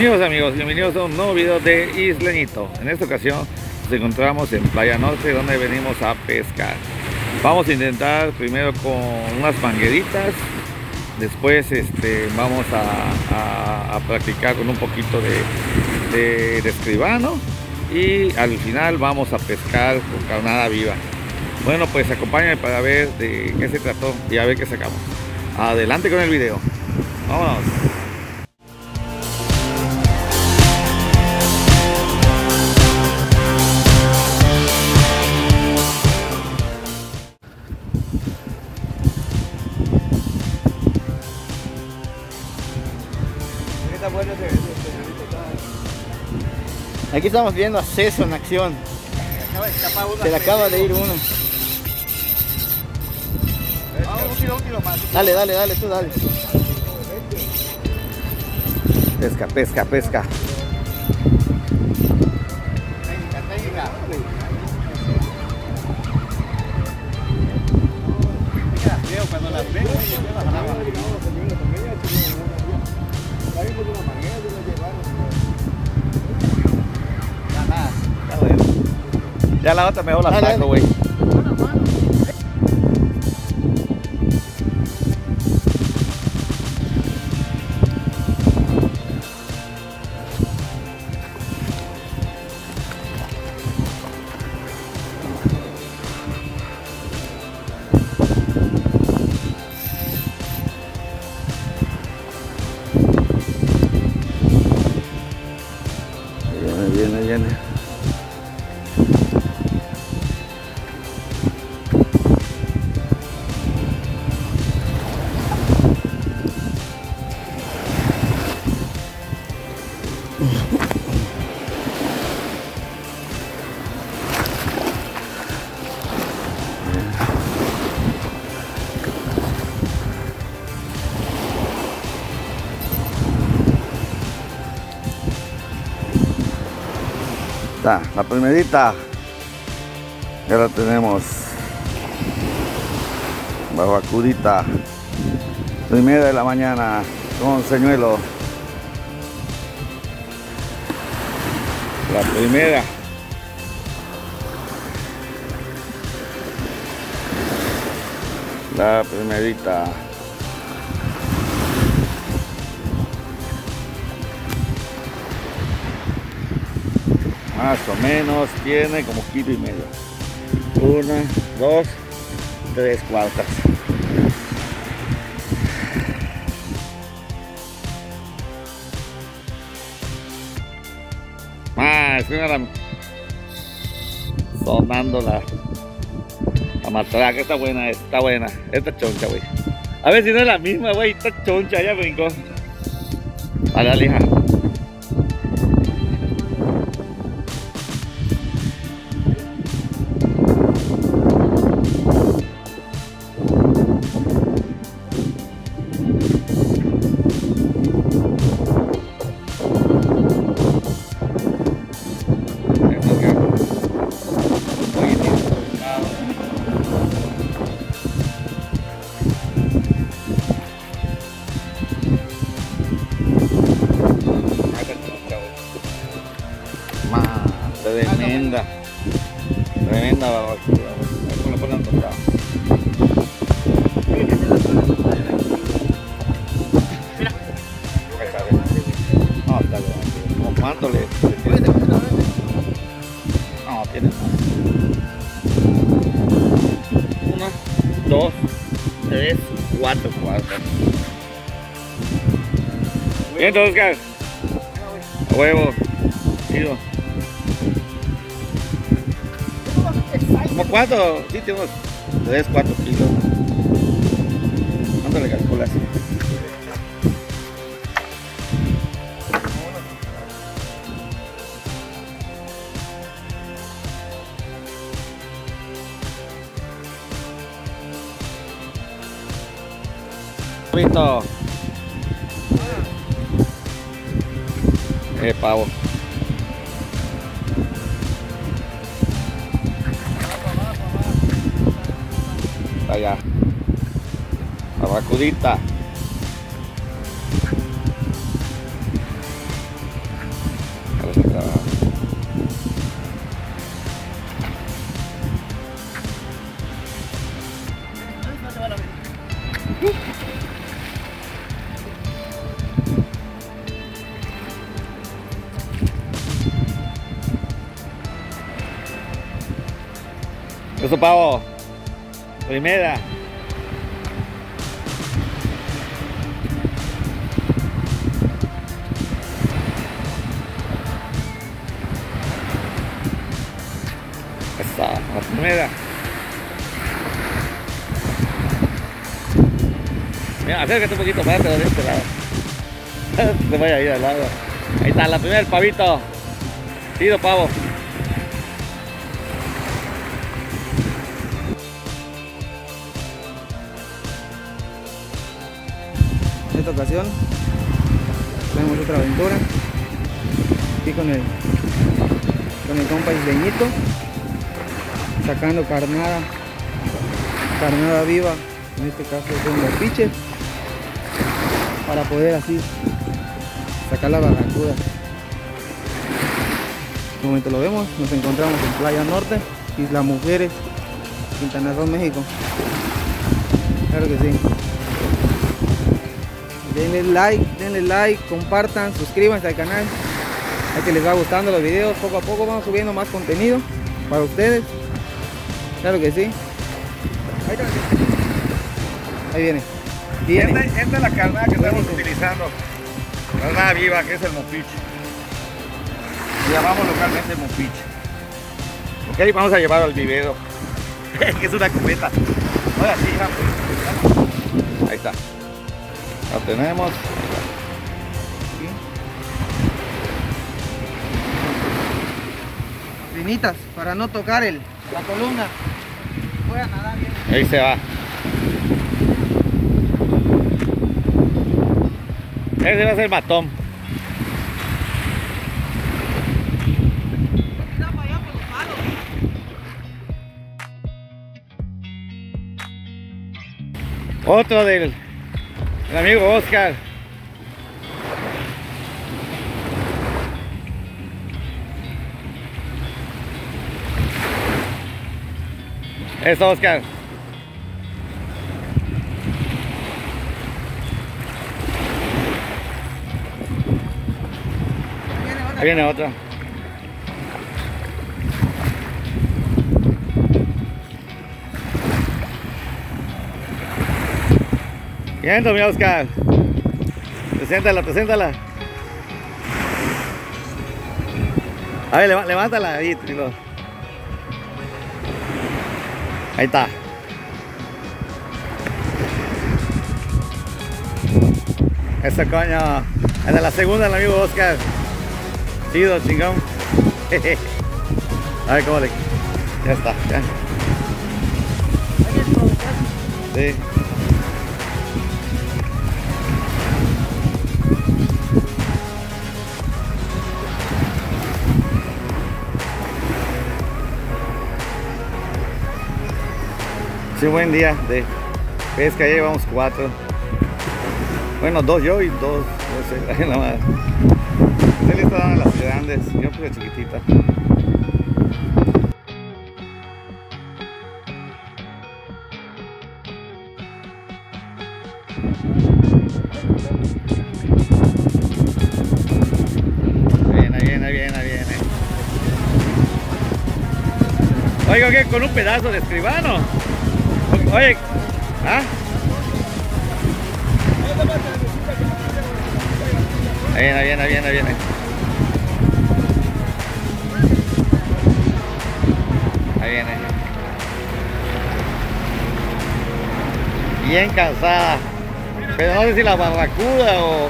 Bienvenidos amigos, bienvenidos a un nuevo video de Isleñito. En esta ocasión nos encontramos en Playa Norte, donde venimos a pescar. Vamos a intentar primero con unas mangueritas, después vamos a practicar con un poquito de escribano y al final vamos a pescar con carnada viva. Bueno, pues acompáñenme para ver de qué se trató y a ver qué sacamos. Adelante con el video. Vámonos. Aquí estamos viendo a Ceso en acción. Se le acaba de ir uno. Un kilo más. Dale, tú dale. Pesca. Ya la otra mejor la saco, güey. Viene. La primerita ya la tenemos, barbacudita, 1:00 de la mañana con señuelo. La primera. La primerita. Más o menos tiene como 1,5 kilos. 1, 2, 3 cuartas. Más, mira, sonando la matraca. Está buena. Esta choncha, güey. A ver si no es la misma, güey. Esta choncha, ya brincó. A la lija. Tremenda barbacoa. Con la ponen tocada. Mira. No, está bien. ¿Cómo cuánto le? No, tiene más. 1, 2, 3, 4 cuartas. Bien, Oscar. Huevo. Chido. ¿Como cuánto? Sí, tenemos 3, 4 kilos. ¿Cuánto le calculas? Listo. Pavo. Allá, la bacudita, Eso, pavo. Primera. Esa, la primera. Mira, acércate un poquito, párate de este lado. Te voy a ir al lado. Ahí está, la primera, el pavito. Tiro, pavo. En esta ocasión tenemos otra aventura aquí con el compa Isleñito, sacando carnada viva, en este caso son los mopiches, para poder así sacar la barracuda. En un momento lo vemos, nos encontramos en Playa Norte, Isla Mujeres, Quintana Roo, México. Claro que sí. Denle like, compartan, suscríbanse al canal. Hay que les va gustando los videos, poco a poco vamos subiendo más contenido para ustedes. Claro que sí. Ahí viene. Esta es la carnada que estamos utilizando. Carnada viva, que es el mopich. Llamamos localmente mopich. Ok, vamos a llevarlo al vivero. Que es una cubeta. Ahora sí, vamos. Ahí está. La tenemos. Rinitas, para no tocar la columna. Voy a nadar bien. Ahí se va. Ese va a ser matón. Otro del amigo Oscar. Eso, Oscar. Ahí viene otra. Bien, mi Oscar. Preséntala. A ver, levántala ahí, Trilo. Ahí está. Eso, coño. Hasta la segunda, el amigo Oscar. Chido, chingón. A ver cómo le... Ya está, ya. Sí. Sí, buen día de pesca, ya llevamos 4. Bueno, 2 yo y 2, no sé, nada más. Usted le está dando las grandes, yo puse chiquitita. Viene. Oiga, ¿qué? ¿Con un pedazo de escribano? Oye, ¿ah? Ahí viene. Bien cansada. Pero no sé si la barracuda o...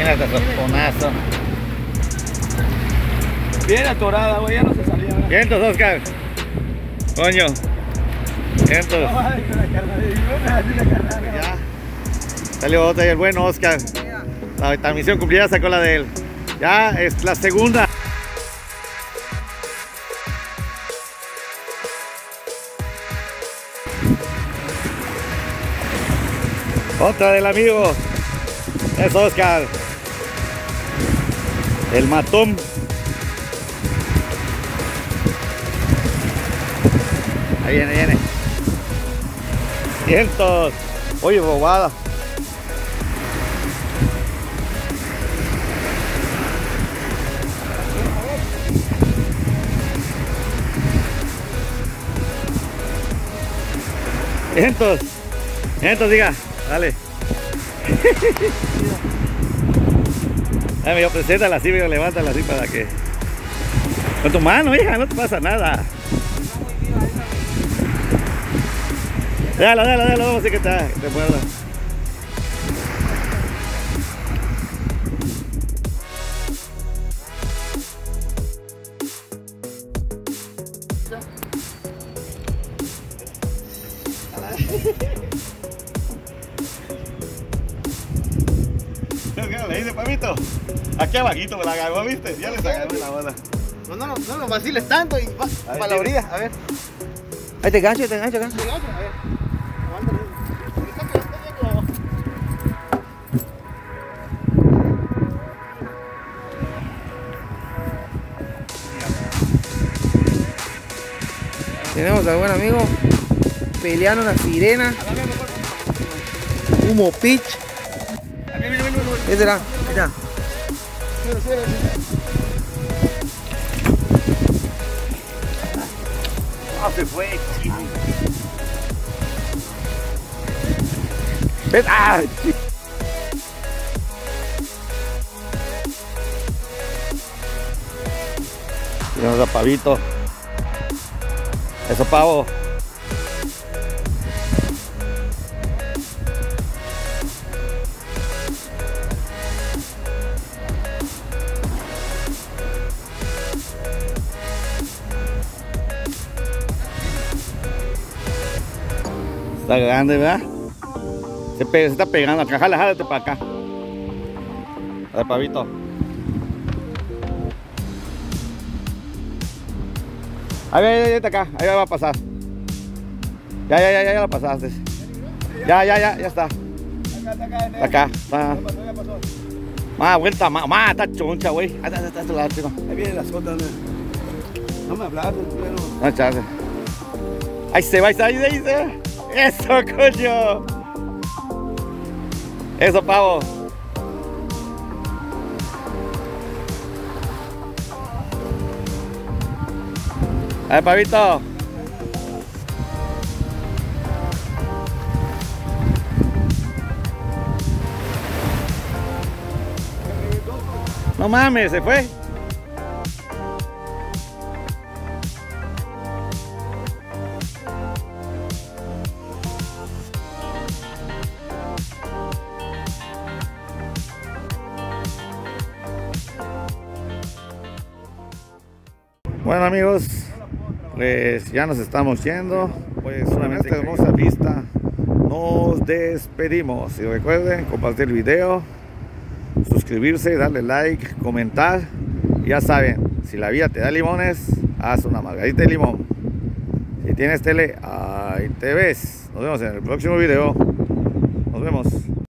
Mira hasta soponazo. Bien atorada, güey, ya no se salía. Vientos, Oscar. Coño. Vientos. Ya. Salió otra y el buen Oscar. La misión cumplida, sacó la de él. Ya es la segunda. Otra del amigo. Es Oscar. El matón. Ahí viene, Cientos. Oye, bobada. Cientos. Diga. Dale. Dame, yo preséntala así, me levántala así para que... Con tu mano, hija, no te pasa nada. Dale, dale, vamos a ver qué está, te muerda. ¿Qué le hice, Pavito? Aquí abajito me la agarró, ¿viste? Ya les agarré la bola. No, no lo vaciles tanto y vas para la orilla, a ver. Ahí te gancho, Te gancho, a ver. Tenemos al buen amigo peleando una sirena. Un mopich. ¿Qué será? Ahí está. Ah, se fue. ¿Ves? ¡Ah! Tenemos a Pavito. Eso, pavo. Está grande, ¿verdad? Se está pegando acá. Jala, jálate para acá. A ver, Pavito. Ahí, acá, ahí va a pasar. Ya la pasaste. Ya está. Acá, ya pasó. Más vuelta, más, está choncha, güey. Está este lado, chico. Ahí vienen las otras, no me hablaste, pero. No, chance. Ahí se va, ahí se va. Eso, coño. Eso, pavo. A ver, Pavito. No mames, se fue. Bueno, amigos, pues ya nos estamos yendo, pues con esta hermosa vista nos despedimos y recuerden compartir el video, suscribirse, darle like, comentar y ya saben, si la vida te da limones, haz una margarita de limón. Si tienes tele, ahí te ves. Nos vemos en el próximo video. Nos vemos.